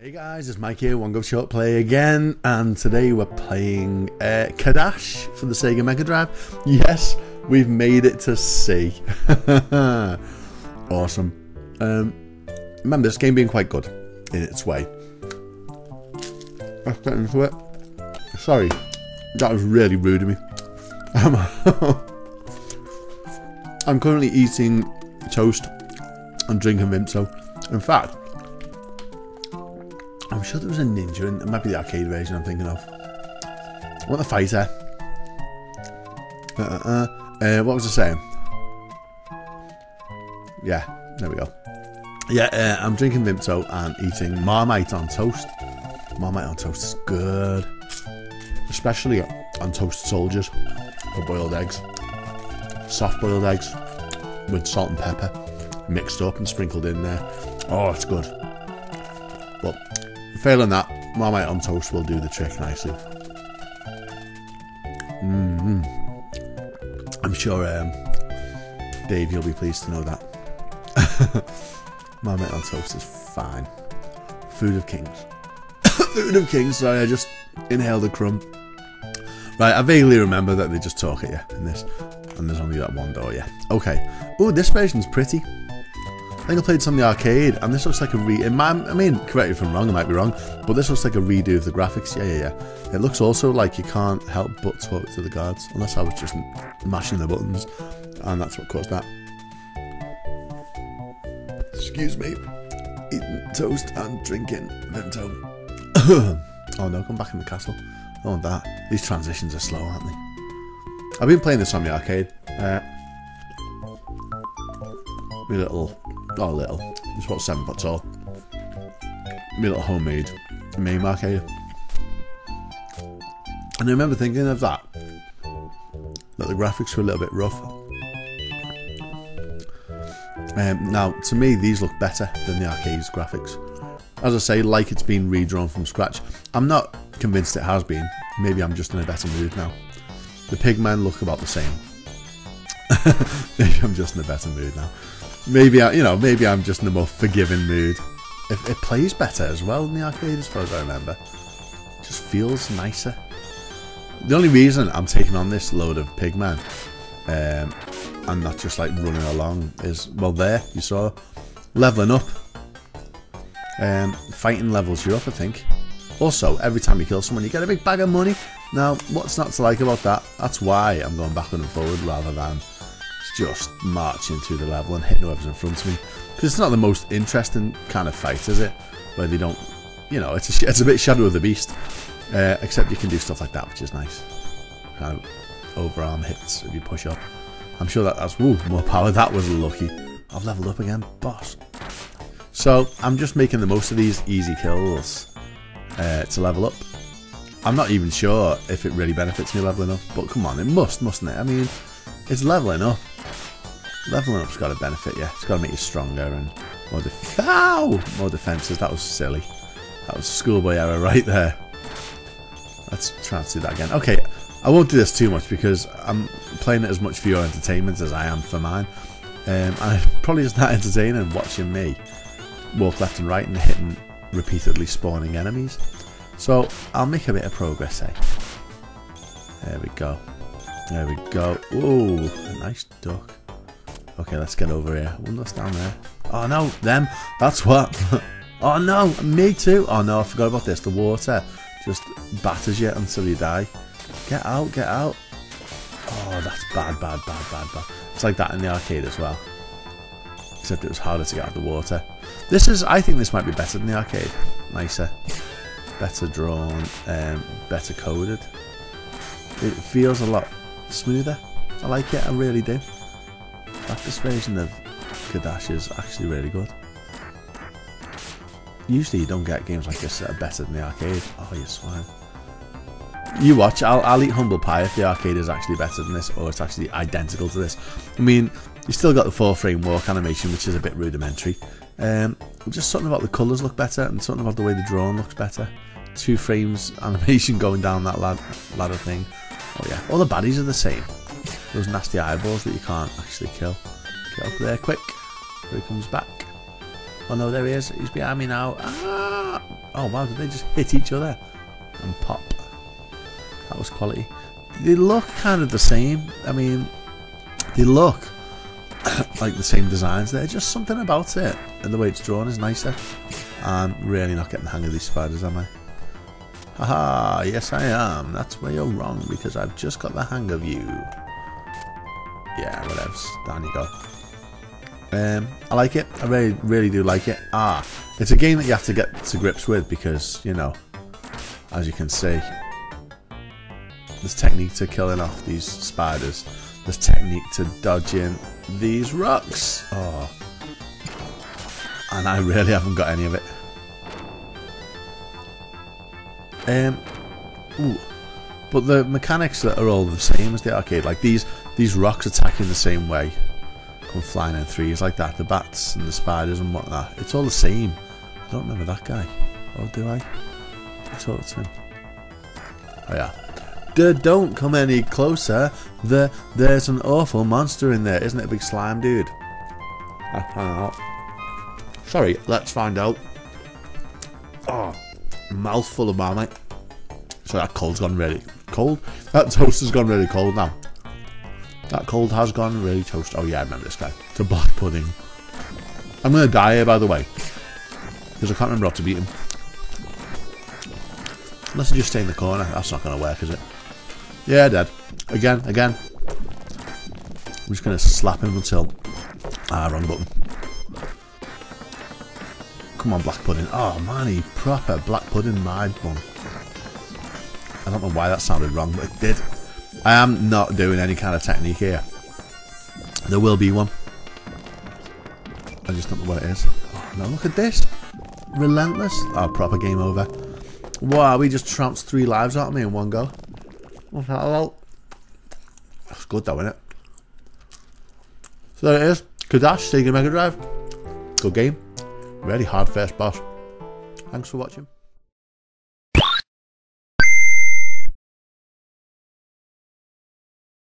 Hey guys, it's Mike here, One Go Short Play again, and today we're playing Kadash for the Sega Mega Drive. Yes, we've made it to C. Awesome. Remember, this game being quite good in its way. Let's get into it. Sorry, that was really rude of me. I'm currently eating toast and drinking Vimto. In fact, I'm sure there was a ninja, and it might be the arcade version I'm thinking of. I want the fighter. What was I saying? Yeah, there we go. Yeah, I'm drinking Vimto and eating Marmite on toast. Marmite on toast is good. Especially on toasted soldiers. Or boiled eggs. Soft boiled eggs. With salt and pepper. Mixed up and sprinkled in there. Oh, it's good. But failing that, Marmite on toast will do the trick nicely. I'm sure Dave, you'll be pleased to know that. Marmite on toast is fine. Food of kings. Food of kings, sorry, I just inhaled a crumb. Right, I vaguely remember that they just talk at you in this. And there's only that one door, yeah. Okay. Ooh, this version's pretty. I think I played some in the arcade, and this looks like a correct me if I'm wrong, I might be wrong, but this looks like a redo of the graphics, yeah. It looks also like you can't help but talk to the guards, unless I was just mashing the buttons, and that's what caused that. Excuse me, eating toast and drinking Vimto. Oh no, come back in the castle. I want that. These transitions are slow, aren't they? I've been playing this on the arcade. My little, not little, it's about 7 foot tall. My little homemade MAME arcade. And I remember thinking of that, that the graphics were a little bit rough. Now, to me, these look better than the arcade's graphics. As I say, like it's been redrawn from scratch. I'm not convinced it has been. Maybe I'm just in a better mood now. The pigmen look about the same. Maybe I'm just in a better mood now. Maybe maybe I'm just in a more forgiving mood. It plays better as well in the arcade, as far as I remember. It just feels nicer. The only reason I'm taking on this load of pigmen and not just like running along is, well, there you saw leveling up. Fighting levels you up, I think. Also, every time you kill someone, you get a big bag of money. Now, what's not to like about that? That's why I'm going backward and forward rather than just marching through the level and hitting whoever's in front of me, because it's not the most interesting kind of fight, is it? Where they don't, it's a bit Shadow of the Beast, except you can do stuff like that, which is nice. Kind of overarm hits if you push up. I'm sure that's more power. That was lucky. I've leveled up again, boss. So I'm just making the most of these easy kills to level up. I'm not even sure if it really benefits me leveling up, but come on, it must, mustn't it? I mean, it's leveling up. Leveling up's got to benefit you. It's got to make you stronger and more more defences. That was silly. That was schoolboy error right there. Let's try and do that again. Okay, I won't do this too much because I'm playing it as much for your entertainment as I am for mine. And it probably is not entertaining watching me walk left and right and hitting repeatedly spawning enemies. So I'll make a bit of progress, eh? There we go. There we go. Ooh, a nice duck. Okay, let's get over here. I wonder what's down there. Oh no, them. That's what. Oh no, me too. Oh no, I forgot about this. The water just batters you until you die. Get out, get out. Oh, that's bad. It's like that in the arcade as well. Except it was harder to get out of the water. This is, I think this might be better than the arcade. Nicer. Better drawn. Better coded. It feels a lot smoother. I like it, I really do. Like, this version of Kadash is actually really good. Usually you don't get games like this that are better than the arcade. Oh, you swine. You watch, I'll eat humble pie if the arcade is actually better than this, or it's actually identical to this. I mean, you still got the 4-frame walk animation, which is a bit rudimentary. Just something about the colours look better, and something about the way the drawing looks better. 2 frames animation going down that ladder thing. Oh yeah, all the baddies are the same. Those nasty eyeballs that you can't actually kill. Get up there quick. Here he comes back. Oh no, there he is. He's behind me now. Ah! Oh wow, did they just hit each other and pop? That was quality. They look kind of the same. I mean, they look like the same designs. They're just something about it, and the way it's drawn is nicer. I'm really not getting the hang of these spiders, am I? Haha, yes I am. That's where you're wrong, because I've just got the hang of you. Yeah, whatevs. Down you go. I like it. I really, really do like it. Ah, it's a game that you have to get to grips with because, you know, as you can see, there's technique to killing off these spiders. There's technique to dodging these rocks. Oh, and I really haven't got any of it. Ooh. But the mechanics that are all the same as the arcade, like these rocks attacking the same way. Come flying in threes like that, the bats and the spiders and whatnot. It's all the same. I don't remember that guy. Or do I? I talked to him. Oh yeah. Don't come any closer. There's an awful monster in there, isn't it, a big slime dude? Let's find out. Sorry, let's find out. Oh, mouthful of Marmite. So that cold's gone really cold. That toast has gone really cold now. That cold has gone really toast. Oh yeah, I remember this guy. It's a black pudding. I'm gonna die here, by the way, because I can't remember how to beat him. Unless I just stay in the corner. That's not gonna work, is it? Yeah, dead. Again. I'm just gonna slap him until... Ah, wrong button. Come on, black pudding. Oh man, he proper black pudding my bum. I don't know why that sounded wrong, but it did. I am not doing any kind of technique here. There will be one. I just don't know what it is. Oh, now look at this. Relentless. Oh, proper game over. Wow, we just trounced 3 lives out of me in one go. What's that about? That's good though, isn't it? So there it is. Kadash, Sega Mega Drive. Good game. Really hard first boss. Thanks for watching.